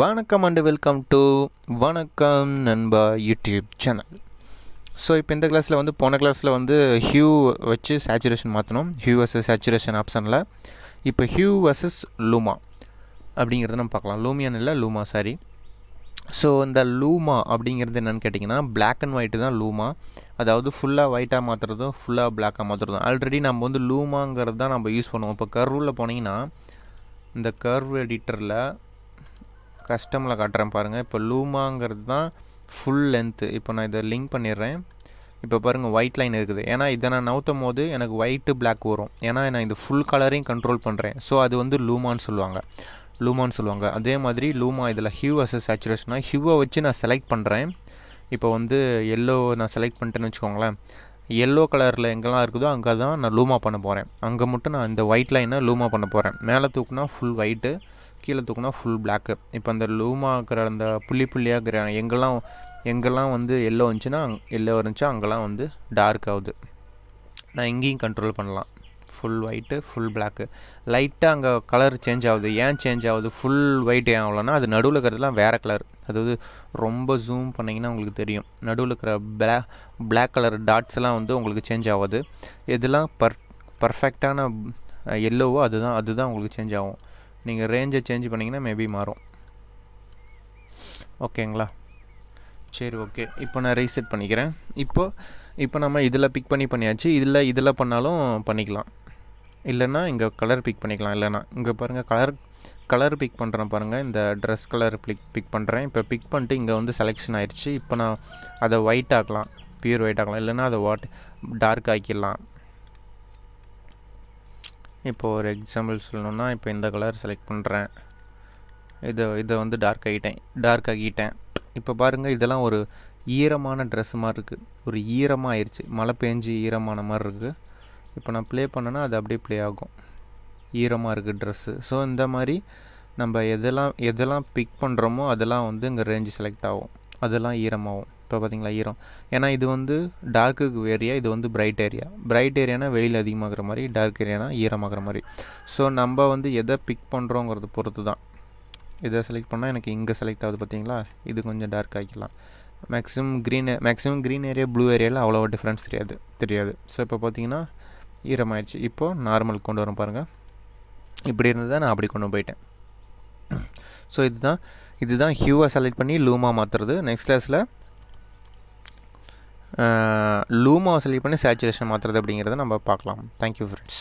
Vanakkam and welcome to Vanakkam Nanba YouTube channel. So if in the class la pona class la hue vach saturation maathanom, hue versus saturation option la ipo hue versus luma abingiradha nam paakalam. Lumian illa luma, sorry. So in the luma abingiradha enna kettingna black and white da luma, adhavudhu full ah white ah maatradhu full ah black ah maatradhu. Already nam luma ngiradha nam use pannuvom. Ipo curve la poningna the curve editor la custom la காட்றேன் பாருங்க. இப்ப லூமாங்கிறது தான் full length. இப்போ நான் இத link பண்ணிறேன். இப்போ பாருங்க white line இருக்குது. ஏனா இத நான் நவுத்தும்போது எனக்கு white black வரும். ஏனா நான் இந்த full கலரையும் கண்ட்ரோல் பண்றேன். சோ அது லூமான்னு சொல்வாங்க. லூமான்னு சொல்வாங்க. அதே மாதிரி லூமா இதல hue versus saturation hue-வ வச்சு நான் செலக்ட் பண்றேன். இப்போ yellow நான் செலக்ட் பண்ணிட்டேன்னு வெச்சுக்கோங்களே. yellow கலர்ல எங்கலாம் இருக்குதோ அங்க தான் நான் லூமா பண்ண போறேன். அங்க மட்டும் நான் இந்த white line-அ லூமா பண்ண போறேன். மேல தூக்குனா full white, கீழ தூக்குனா full black. இப்போ அந்த லூமா ஆக்குற அந்த புள்ளி புள்ளியா எங்கலாம் yellow வந்துச்சுனா yellow வந்துச்சா அங்கலாம் dark ஆகுது. நான் எங்கேயும் கண்ட்ரோல் பண்ணலாம். full white, full black. லைட்டா அங்க கலர் चेंज ஆகுது. ஏன் चेंज ஆகுது? full white ஏன் ஆவலனா அது நடுவுல இருக்குறதெல்லாம் வேற கலர். அது ரொம்ப ஜூம் பண்ணீங்கன்னா உங்களுக்கு தெரியும். நடுவுல இருக்குற black color dots எல்லாம் உங்களுக்கு चेंज ஆவாது. இதெல்லாம் பெர்ஃபெக்ட்டான yellow அதுதான் உங்களுக்கு चेंज ஆகும். நீங்க ரேஞ்சை चेंज பண்ணீங்கன்னா மேபி மாறும். ஓகேங்களா? சரி ஓகே. இப்போ நான் ரீசெட் பண்ணிக்கிறேன். இப்போ நாம இதல பிக் பண்ணியாச்சு. இதல பண்ணாலும் பண்ணிக்கலாம். இல்லனா இங்க கலர் பிக் பண்ணிக்கலாம். இல்லனா இங்க பாருங்க கலர் பிக் பண்றேன் பாருங்க. இந்த Dress கலர் பிக் பண்றேன். இப்போ பிக் பண்ணிட்டு இங்க செலக்ஷன் ஆயிருச்சு. இப்போ நான் அத white ஆக்கலாம். pure white ஆக்கலாம். இல்லனா அத dark ஆக்கிடலாம். இப்போ ஒரு எக்ஸாம்பிள் சொல்லணும்னா இப்போ இந்த கலர் செலக்ட் பண்றேன். இத dark ஆக்கிட்டேன். இப்போ பாருங்க இதெல்லாம் ஒரு ஈரமான Dress மாதிரி இருக்கு. ஒரு ஈரமா ஆயிருச்சு. மழை பேஞ்சி ஈரமான மாதிரி இருக்கு. இப்போ நான் ப்ளே பண்ணனா அது அப்படியே ப்ளே ஆகும். ஈரமா இருக்கு Dress. சோ இந்த மாதிரி நம்ம எதெல்லாம் பிக் பண்றோமோ அதெல்லாம் இங்க ரேஞ்ச் செலக்ட் ஆகும். அதெல்லாம் ஈரமாவும். இப்போ பாத்தீங்களா ஈரம். ஏனா இது dark area, இது bright area. Bright areaனா வெயில் அதிகமாகற மாதிரி, dark areaனா ஈரமாகற மாதிரி. சோ நம்ம எதை பிக் பண்றோம்ங்கிறது பொறுத்து தான். இத செலக்ட் பண்ணா எனக்கு இங்க செலக்ட் ஆகுது பாத்தீங்களா? இது கொஞ்சம் dark ஆக்கலாம். maximum green area blue area la avlo difference theriyadu. So ipo pathina eeram ayichu. Ipo normal kondu varum paarenga. Ipdi irundha na apdi kondu poiten. So idhu dhaan hue ah select panni luma maatrudhu. Next class la luma select panni saturation maatrudhu abingiradha nama paakalam. Thank you friends.